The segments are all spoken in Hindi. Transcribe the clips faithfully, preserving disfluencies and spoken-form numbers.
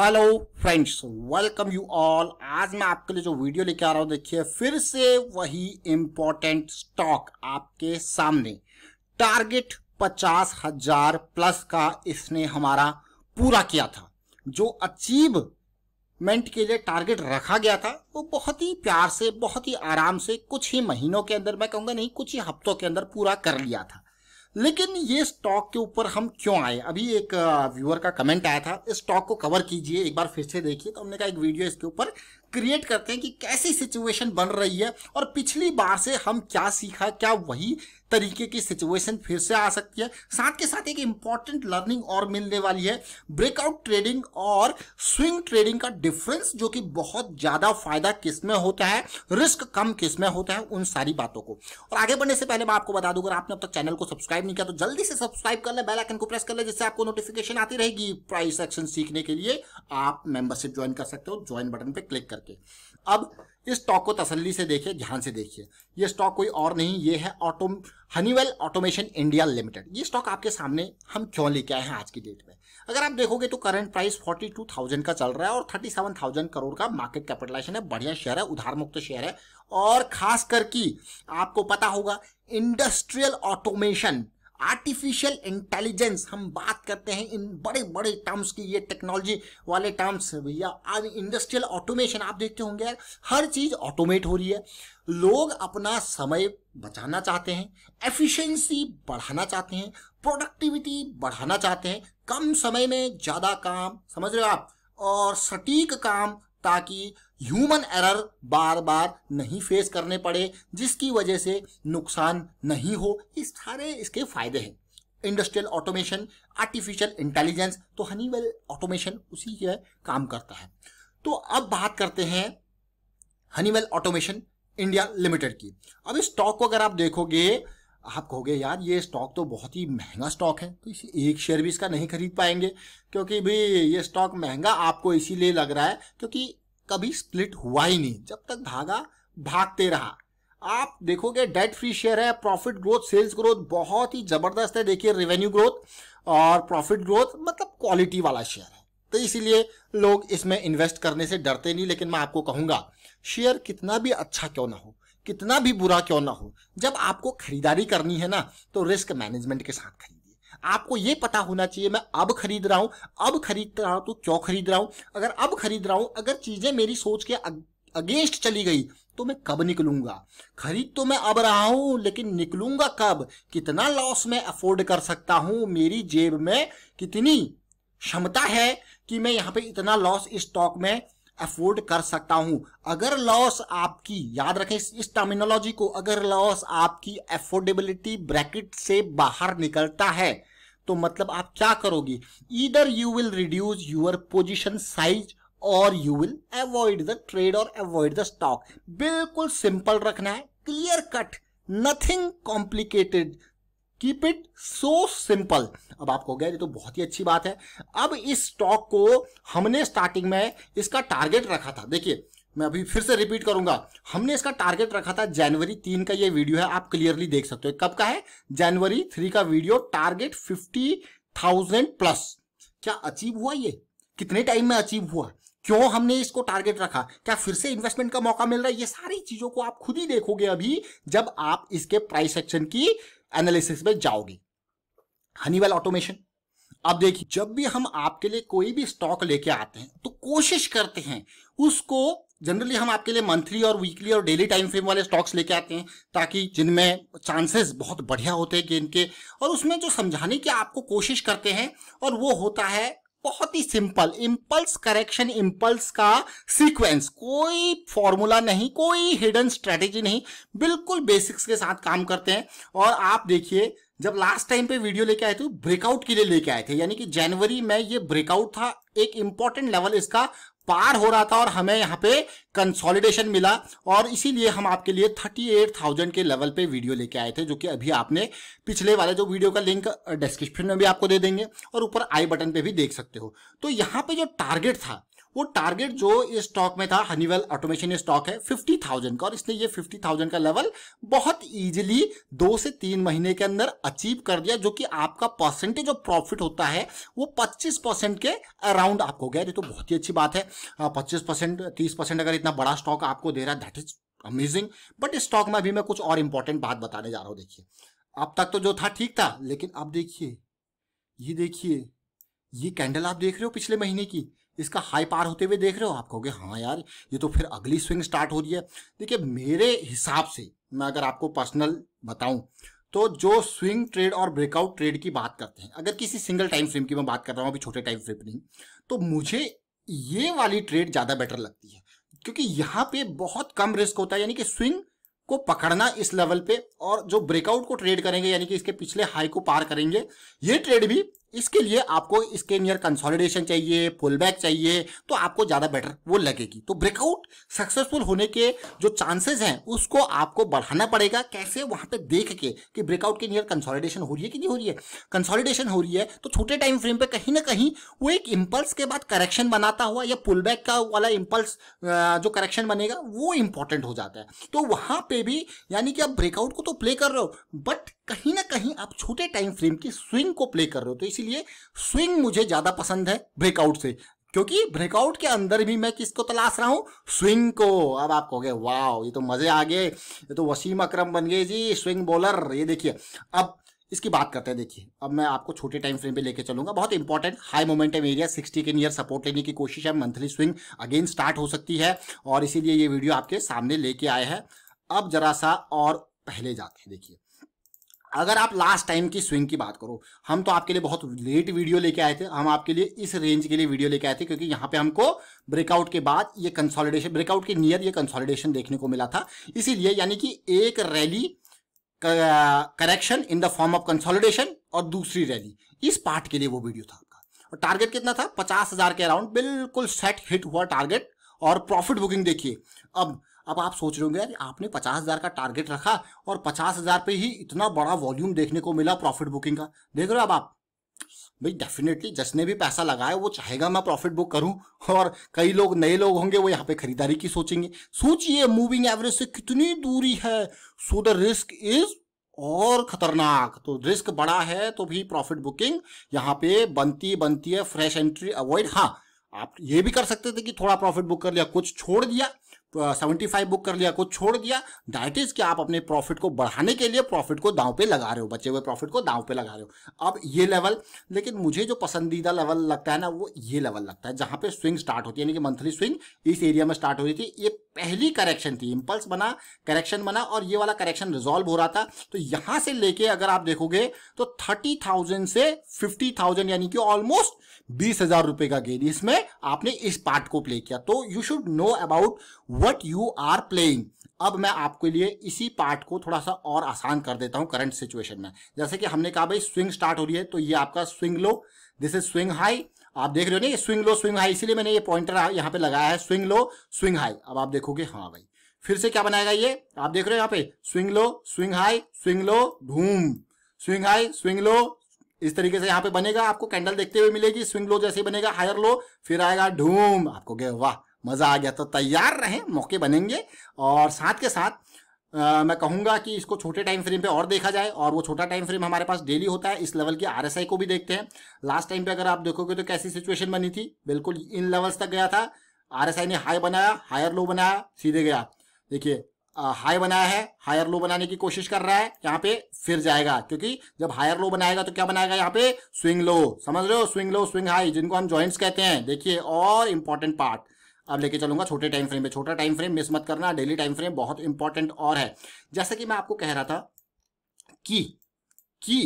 Hello friends, welcome you all. आज मैं आपके लिए जो वीडियो लेके आ रहा हूं, देखिए फिर से वही इम्पोर्टेंट स्टॉक आपके सामने। टारगेट पचास हजार प्लस का इसने हमारा पूरा किया था, जो अचीवमेंट के लिए टारगेट रखा गया था वो बहुत ही प्यार से, बहुत ही आराम से कुछ ही महीनों के अंदर, मैं कहूँगा नहीं कुछ ही हफ्तों के अंदर पूरा कर लिया था। लेकिन ये स्टॉक के ऊपर हम क्यों आए? अभी एक व्यूअर का कमेंट आया था, इस स्टॉक को कवर कीजिए, एक बार फिर से देखिए। तो हमने कहा एक वीडियो इसके ऊपर क्रिएट करते हैं कि कैसी सिचुएशन बन रही है और पिछली बार से हम क्या सीखा, क्या वही तरीके की सिचुएशन फिर से आ सकती है। साथ के साथ एक इम्पॉर्टेंट लर्निंग और मिलने वाली है, ब्रेकआउट ट्रेडिंग और स्विंग ट्रेडिंग का डिफरेंस, जो कि बहुत ज़्यादा फायदा किस में होता है, रिस्क कम किस में होता है, उन सारी बातों को। और आगे बढ़ने से पहले मैं आपको बता दूँ, अगर आपने अब तक चैनल को सब्सक्राइब नहीं किया तो जल्दी से सब्सक्राइब कर ले, बेल आइकन को प्रेस कर ले, जिससे आपको नोटिफिकेशन आती रहेगी। प्राइस एक्शन सीखने के लिए आप मेंबरशिप ज्वाइन कर सकते हो, ज्वाइन बटन पर क्लिक। अब इस स्टॉक को तसल्ली से देखिए, ध्यान से देखिए। ये स्टॉक कोई और नहीं, ये है auto Honeywell automation India limited. ये स्टॉक आपके सामने हम क्यों लेके आए हैं आज की डेट में? अगर आप देखोगे तो करंट प्राइस बयालीस हज़ार का चल रहा है और सैंतीस हज़ार करोड़ का मार्केट कैपिटलाइजेशन है। बढ़िया शेयर है, उधार मुक्त शेयर है। और खास करके आपको पता होगा, इंडस्ट्रियल ऑटोमेशन, आर्टिफिशियल इंटेलिजेंस, हम बात करते हैं इन बड़े बड़े टर्म्स की, ये टेक्नोलॉजी वाले टर्म्स। भैया आज इंडस्ट्रियल ऑटोमेशन आप देखते होंगे यार, हर चीज़ ऑटोमेट हो रही है। लोग अपना समय बचाना चाहते हैं, एफिशिएंसी बढ़ाना चाहते हैं, प्रोडक्टिविटी बढ़ाना चाहते हैं, कम समय में ज़्यादा काम, समझ रहे हो आप, और सटीक काम, ताकि ह्यूमन एरर बार बार नहीं फेस करने पड़े, जिसकी वजह से नुकसान नहीं हो। इस सारे इसके फायदे हैं, इंडस्ट्रियल ऑटोमेशन, आर्टिफिशियल इंटेलिजेंस। तो हनीवेल ऑटोमेशन उसी के काम करता है। तो अब बात करते हैं हनीवेल ऑटोमेशन इंडिया लिमिटेड की। अब इस स्टॉक को अगर आप देखोगे, आप कहोगे यार ये स्टॉक तो बहुत ही महंगा स्टॉक है, तो इसे एक शेयर भी इसका नहीं खरीद पाएंगे, क्योंकि भाई ये स्टॉक महंगा आपको इसीलिए लग रहा है क्योंकि कभी स्प्लिट हुआ ही नहीं, जब तक भागा भागते रहा। आप देखोगे डेट फ्री शेयर है, प्रॉफिट ग्रोथ, सेल्स ग्रोथ बहुत ही ज़बरदस्त है। देखिए रेवेन्यू ग्रोथ और प्रॉफिट ग्रोथ, मतलब क्वालिटी वाला शेयर है, तो इसीलिए लोग इसमें इन्वेस्ट करने से डरते नहीं। लेकिन मैं आपको कहूँगा, शेयर कितना भी अच्छा क्यों ना हो, कितना भी बुरा क्यों ना हो, जब आपको खरीदारी करनी है ना, तो रिस्क मैनेजमेंट के साथ खरीदिए। आपको ये पता होना चाहिए, मैं अब खरीद रहा हूं, अब खरीद रहा हूं तो क्यों खरीद रहा हूं। अगर अब खरीद रहा हूं, अगर चीजें मेरी सोच के अगेंस्ट चली गई तो मैं कब निकलूंगा? खरीद तो मैं अब रहा हूं, लेकिन निकलूंगा कब? कितना लॉस मैं अफोर्ड कर सकता हूं? मेरी जेब में कितनी क्षमता है कि मैं यहाँ पे इतना लॉस इस स्टॉक में अफोर्ड कर सकता हूं? अगर लॉस आपकी, याद रखें इस टर्मिनोलॉजी को, अगर लॉस आपकी अफोर्डेबिलिटी ब्रैकेट से बाहर निकलता है तो मतलब आप क्या करोगे? Either you will reduce your position size और you will avoid the trade और अवॉइड द स्टॉक। बिल्कुल सिंपल रखना है, clear cut, nothing complicated, keep it so simple. अब आपको गया, ये तो बहुत ही अच्छी बात है। अब इस स्टॉक को हमने स्टार्टिंग में इसका टारगेट रखा था, देखिए मैं अभी फिर से रिपीट करूंगा, हमने इसका टारगेट रखा था जनवरी तीन का। ये वीडियो है, आप क्लियरली देख सकते हो कब का है, जनवरी थ्री का video. Target fifty thousand plus, क्या अचीव हुआ? ये कितने टाइम में अचीव हुआ? क्यों हमने इसको टारगेट रखा? क्या फिर से इन्वेस्टमेंट का मौका मिल रहा है? ये सारी चीजों को आप खुद ही देखोगे अभी, जब आप इसके प्राइस एक्शन की एनालिसिस में जाओगे। हनीवेल ऑटोमेशन, अब देखिए जब भी हम आपके लिए कोई भी स्टॉक लेके आते हैं तो कोशिश करते हैं उसको, जनरली हम आपके लिए मंथली और वीकली और डेली टाइम फ्रेम वाले स्टॉक्स लेके आते हैं, ताकि जिनमें चांसेस बहुत बढ़िया होते हैं गेन के, और उसमें जो समझाने की आपको कोशिश करते हैं और वो होता है बहुत ही सिंपल, इम्पल्स करेक्शन, इम्पल्स का सीक्वेंस। कोई फॉर्मूला नहीं, कोई हिडन स्ट्रेटेजी नहीं, बिल्कुल बेसिक्स के साथ काम करते हैं। और आप देखिए जब लास्ट टाइम पे वीडियो लेके आए थे, ब्रेकआउट के लिए लेके आए थे, यानी कि जनवरी में ये ब्रेकआउट था, एक इंपॉर्टेंट लेवल इसका पार हो रहा था और हमें यहाँ पे कंसोलिडेशन मिला, और इसीलिए हम आपके लिए अड़तीस हज़ार के लेवल पे वीडियो लेके आए थे, जो कि अभी आपने पिछले वाले जो वीडियो का लिंक डिस्क्रिप्शन में भी आपको दे देंगे और ऊपर आई बटन पे भी देख सकते हो। तो यहाँ पे जो टारगेट था वो टारगेट जो इस स्टॉक में था, हनीवेल ऑटोमेशन स्टॉक है फिफ्टी थाउजेंड का, और इसने ये फिफ्टी थाउजेंड का लेवल बहुत इजीली दो से तीन महीने के अंदर अचीव कर दिया, जो कि आपका परसेंटेज ऑफ प्रॉफिट होता है वो पच्चीस परसेंट के अराउंड आपको गया। ये तो बहुत ही अच्छी बात है, पच्चीस परसेंट तीस परसेंट अगर इतना बड़ा स्टॉक आपको दे रहा है, दैट इज अमेजिंग। बट इस स्टॉक में अभी मैं कुछ और इंपॉर्टेंट बात बताने जा रहा हूँ। देखिए, अब तक तो जो था ठीक था, लेकिन अब देखिए, ये देखिए ये कैंडल आप देख रहे हो पिछले महीने की, इसका हाई पार होते हुए देख रहे हो। आप कहोगे हाँ यार, ये तो फिर अगली स्विंग स्टार्ट हो रही है। देखिए, मेरे हिसाब से मैं अगर आपको पर्सनल बताऊं तो जो स्विंग ट्रेड और ब्रेकआउट ट्रेड की बात करते हैं, अगर किसी सिंगल टाइम फ्रेम की मैं बात कर रहा हूँ, अभी छोटे टाइम फ्रेम नहीं, तो मुझे ये वाली ट्रेड ज़्यादा बेटर लगती है, क्योंकि यहाँ पे बहुत कम रिस्क होता है। यानी कि स्विंग को पकड़ना इस लेवल पे, और जो ब्रेकआउट को ट्रेड करेंगे यानी कि इसके पिछले हाई को पार करेंगे, ये ट्रेड भी, इसके लिए आपको इसके नियर कंसोलिडेशन चाहिए, पुलबैक चाहिए, तो आपको ज़्यादा बेटर वो लगेगी। तो ब्रेकआउट सक्सेसफुल होने के जो चांसेस हैं उसको आपको बढ़ाना पड़ेगा। कैसे? वहाँ पे देख के कि ब्रेकआउट के नियर कंसोलिडेशन हो रही है कि नहीं हो रही है। कंसोलिडेशन हो रही है तो छोटे टाइम फ्रेम पे कहीं ना कहीं वो एक इम्पल्स के बाद करेक्शन बनाता हुआ, या पुलबैक का वाला इम्पल्स जो करेक्शन बनेगा वो इंपॉर्टेंट हो जाता है। तो वहाँ पर भी यानी कि आप ब्रेकआउट को तो प्ले कर रहे हो, बट कहीं ना कहीं आप छोटे टाइम फ्रेम की स्विंग को प्ले कर रहे हो। तो इसीलिए स्विंग मुझे ज्यादा पसंद है ब्रेकआउट से, क्योंकि ब्रेकआउट के अंदर भी मैं किसको तलाश रहा हूँ? स्विंग को। अब आप कहोगे वाह, ये तो मजे आ गए, ये तो वसीम अकरम बन गए जी, स्विंग बॉलर। ये देखिए, अब इसकी बात करते हैं। देखिए, अब मैं आपको छोटे टाइम फ्रेम पे लेके चलूंगा। बहुत important high momentum area sixty के नियर सपोर्ट लेने की कोशिश है, मंथली स्विंग अगेन स्टार्ट हो सकती है, और इसीलिए ये वीडियो आपके सामने लेके आए हैं। अब जरा सा और पहले जाते हैं। देखिए, अगर आप लास्ट टाइम की स्विंग की बात करो, हम तो आपके लिए बहुत लेट वीडियो लेके आए थे, हम आपके लिए इस रेंज के लिए वीडियो लेके आए थे, क्योंकि यहाँ पे हमको ब्रेकआउट के बाद ये कंसोलिडेशन, ब्रेकआउट के नियर ये कंसोलिडेशन देखने को मिला था। इसीलिए यानी कि एक rally correction in the form of consolidation और दूसरी रैली, इस पार्ट के लिए वो वीडियो था आपका। और टारगेट कितना था? पचास हजार के अराउंड, बिल्कुल सेट हिट हुआ टारगेट, और प्रॉफिट बुकिंग देखिए। अब अब आप सोच रहे होंगे यार, आपने पचास हज़ार का टारगेट रखा और पचास हज़ार पे ही इतना बड़ा वॉल्यूम देखने को मिला प्रॉफिट बुकिंग का। देख रहे हो अब आप भाई, डेफिनेटली जिसने भी पैसा लगाया वो चाहेगा मैं प्रॉफिट बुक करूं, और कई लोग नए लोग होंगे वो यहाँ पे खरीदारी की सोचेंगे। सोचिए मूविंग एवरेज से कितनी दूरी है, सो द रिस्क इज और खतरनाक। तो रिस्क बड़ा है तो भी प्रॉफिट बुकिंग यहाँ पे बनती बनती है। Fresh entry avoid. हाँ, आप ये भी कर सकते थे कि थोड़ा प्रॉफिट बुक कर लिया, कुछ छोड़ दिया, सेवेंटी फाइव बुक कर लिया, कुछ छोड़ दिया। दैट इज कि आप अपने प्रॉफिट को बढ़ाने के लिए प्रॉफिट को दांव पे लगा रहे हो, बचे हुए प्रॉफिट को दांव पे लगा रहे हो। अब ये लेवल, लेकिन मुझे जो पसंदीदा लेवल लगता है ना, वो ये लेवल लगता है जहाँ पे स्विंग स्टार्ट होती है। यानी कि मंथली स्विंग इस एरिया में स्टार्ट हो रही थी, ये पहली करेक्शन थी, इम्पल्स बना, करेक्शन बना, और ये वाला करेक्शन रिजॉल्व हो रहा था। तो यहाँ से लेके अगर आप देखोगे तो थर्टी थाउजेंड से फिफ्टी थाउजेंड यानी कि ऑलमोस्ट बीस हजार रुपए का गेन इसमें आपने इस पार्ट को प्ले किया। तो you should know about what you are playing. अब मैं आपके लिए इसी पार्ट को थोड़ा सा और आसान कर देता हूं करंट सिचुएशन में। जैसे कि हमने कहा भाई स्विंग स्टार्ट हो रही है, तो ये आपका swing low, this is swing high, आप देख रहे हो ना, ये स्विंग लो स्विंग हाई, इसीलिए मैंने ये पॉइंटर यहाँ पे लगाया है, स्विंग लो स्विंग हाई। अब आप देखोगे हाँ भाई, फिर से क्या बनाएगा ये, आप देख रहे हो यहाँ पे swing low swing high, swing low धूम, स्विंग हाई स्विंग लो, इस तरीके से यहाँ पे बनेगा। आपको कैंडल देखते हुए मिलेगी, स्विंग लो जैसे ही बनेगा हायर लो, फिर आएगा धूम। आपको गए वाह, मजा आ गया। तो तैयार रहें, मौके बनेंगे। और साथ के साथ आ, मैं कहूँगा कि इसको छोटे टाइम फ्रेम पे और देखा जाए, और वो छोटा टाइम फ्रेम हमारे पास डेली होता है। इस लेवल की आरएसआई को भी देखते हैं। लास्ट टाइम पे अगर आप देखोगे तो कैसी सिचुएशन बनी थी, बिल्कुल इन लेवल्स तक गया था। आरएसआई ने हाई बनाया, हायर लो बनाया, सीधे गया। देखिए हाई बनाया है, हायर लो बनाने की कोशिश कर रहा है, यहाँ पे फिर जाएगा, क्योंकि जब हायर लो बनाएगा तो क्या बनाएगा यहाँ पे, स्विंग लो, समझ रहे हो, स्विंग लो स्विंग हाई, जिनको हम जॉइंट्स कहते हैं। देखिए, और इंपॉर्टेंट पार्ट अब लेके चलूंगा छोटे टाइम फ्रेम पे। छोटा टाइम फ्रेम मिस मत करना, डेली टाइम फ्रेम बहुत इंपॉर्टेंट और है। जैसे कि मैं आपको कह रहा था कि कि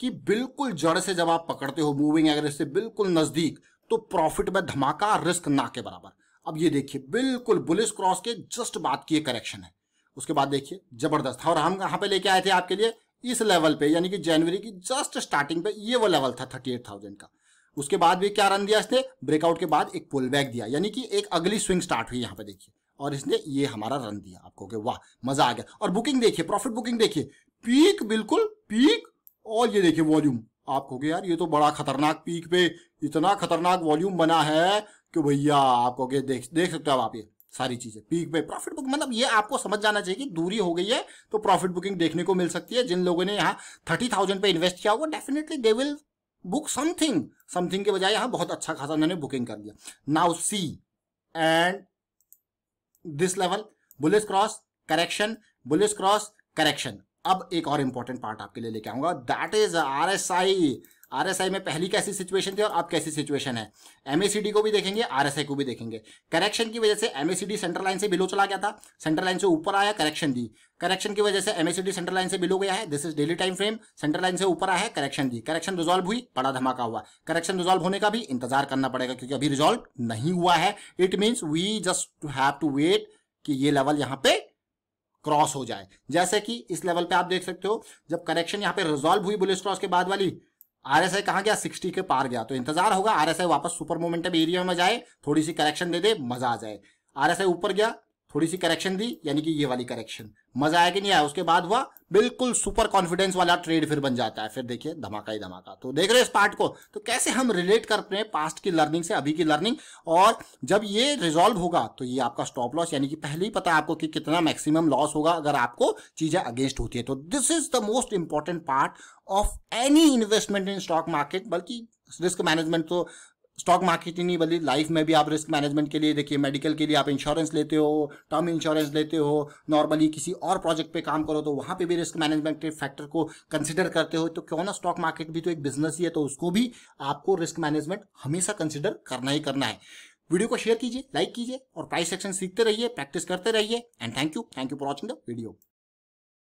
कि बिल्कुल जड़ से जब आप पकड़ते हो मूविंग एवरेज से बिल्कुल नजदीक, तो प्रॉफिट में धमाका, रिस्क ना के बराबर। अब ये देखिए, बिल्कुल बुलिश क्रॉस के जस्ट बाद की करेक्शन है, उसके बाद देखिए जबरदस्त। और हम कहाँ पे लेके आए थे आपके लिए, इस लेवल पे, यानी कि जनवरी की जस्ट स्टार्टिंग पे ये वो लेवल था थर्टी एट थाउजेंड का। उसके बाद भी क्या रन दिया इसने, ब्रेकआउट के बाद एक पुल बैक दिया, यानी कि एक अगली स्विंग स्टार्ट हुई यहाँ पे देखिए, और इसने ये हमारा रन दिया। आपको के वाह, मजा आ गया। और बुकिंग देखिए, प्रॉफिट बुकिंग देखिए, पीक बिल्कुल पीक, और ये देखिए वॉल्यूम। आप कहोगे यार ये तो बड़ा खतरनाक पीक पे इतना खतरनाक वॉल्यूम बना है कि भैया आपको ये देख देख सकते हो आप ये सारी चीजें पीक पे प्रॉफिट बुक, मतलब ये आपको समझ जाना चाहिए कि दूरी हो गई है तो प्रॉफिट बुकिंग देखने को मिल सकती है। जिन लोगों ने यहाँ थर्टी थाउजेंड पे इन्वेस्ट किया होगा definitely they will book something, something के बजाय यहाँ बहुत अच्छा खासा उन्होंने बुकिंग कर दिया। Now see and this level bullish cross correction, bullish cross correction. अब एक और इंपॉर्टेंट पार्ट आपके लिए लेके आऊंगा, दैट इज आरएसआई। आरएसआई में पहली कैसी सिचुएशन थी और अब कैसी सिचुएशन है, एमएसीडी को भी देखेंगे आरएसआई को भी देखेंगे। करेक्शन की वजह से एमएसीडी सेंट्रल लाइन से बिलो चला गया था, सेंट्रल लाइन से ऊपर आया करेक्शन दी। करेक्शन की वजह से एमएसीडी सेंट्रल लाइन से बिलो गया है, this is daily time frame, central line से ऊपर आया करेक्शन दी, करेक्शन रिजॉल्व हुई, बड़ा धमाका हुआ। करेक्शन रिजॉल्व होने का भी इंतजार करना पड़ेगा क्योंकि अभी रिजॉल्व नहीं हुआ है। It means we just have to wait कि ये लेवल यहाँ पे क्रॉस हो जाए। जैसे कि इस लेवल पे आप देख सकते हो जब करेक्शन यहाँ पे रिजॉल्व हुई बुलिश क्रॉस के बाद वाली, आरएसआई कहाँ गया साठ के पार गया, तो इंतजार होगा आरएसआई वापस सुपर मोमेंटम एरिया में जाए, थोड़ी सी करेक्शन दे दे, मजा आ जाए। आरएसआई ऊपर गया, थोड़ी सी करेक्शन दी, यानी कि ये वाली करेक्शन, मजा आया कि नहीं आया, उसके बाद हुआ बिल्कुल सुपर कॉन्फिडेंस वाला ट्रेड फिर बन जाता है, फिर देखिए धमाका ही धमाका। तो देख रहे हो इस पार्ट को, तो कैसे हम रिलेट करते हैं पास्ट की लर्निंग से अभी की लर्निंग, और जब ये रिजॉल्व होगा तो ये आपका स्टॉप लॉस, यानी कि पहले ही पता है आपको कि कितना मैक्सिमम लॉस होगा अगर आपको चीजें अगेंस्ट होती है। तो this is the most important part of any investment in stock market, बल्कि रिस्क मैनेजमेंट तो स्टॉक मार्केट ही नहीं बल्कि लाइफ में भी आप रिस्क मैनेजमेंट के लिए देखिए, मेडिकल के लिए आप इंश्योरेंस लेते हो, टर्म इंश्योरेंस लेते हो, नॉर्मली किसी और प्रोजेक्ट पे काम करो तो वहाँ पे भी रिस्क मैनेजमेंट के फैक्टर को कंसिडर करते हो, तो क्यों ना स्टॉक मार्केट भी तो एक बिजनेस ही है, तो उसको भी आपको रिस्क मैनेजमेंट हमेशा कंसिडर करना ही करना है। वीडियो को शेयर कीजिए, लाइक कीजिए और प्राइस एक्शन सीखते रहिए, प्रैक्टिस करते रहिए and thank you, thank you for watching the video.